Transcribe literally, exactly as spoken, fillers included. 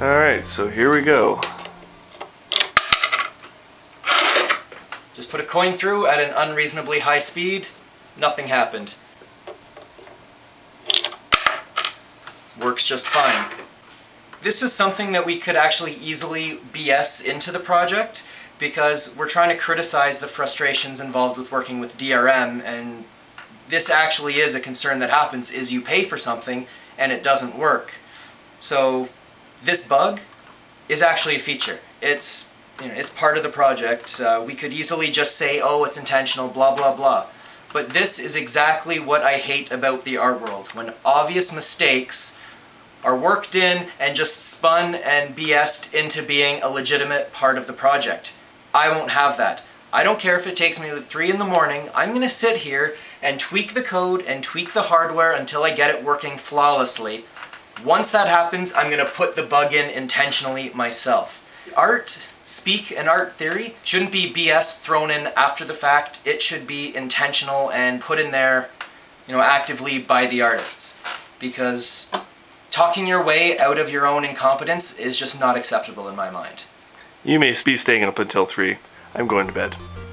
Alright, so here we go. Just put a coin through at an unreasonably high speed. Nothing happened. Works just fine. This is something that we could actually easily B S into the project, because we're trying to criticize the frustrations involved with working with D R M, and this actually is a concern that happens, is you pay for something and it doesn't work. So this bug is actually a feature. It's, you know, it's part of the project. Uh, we could easily just say, oh, it's intentional, blah, blah, blah. But this is exactly what I hate about the art world, when obvious mistakes are worked in and just spun and B S'd into being a legitimate part of the project. I won't have that. I don't care if it takes me to three in the morning, I'm going to sit here and tweak the code and tweak the hardware until I get it working flawlessly. Once that happens, I'm going to put the bug in intentionally myself. Art speak and art theory shouldn't be B S thrown in after the fact. It should be intentional and put in there, you know, actively by the artists. Because talking your way out of your own incompetence is just not acceptable in my mind. You may be staying up until three. I'm going to bed.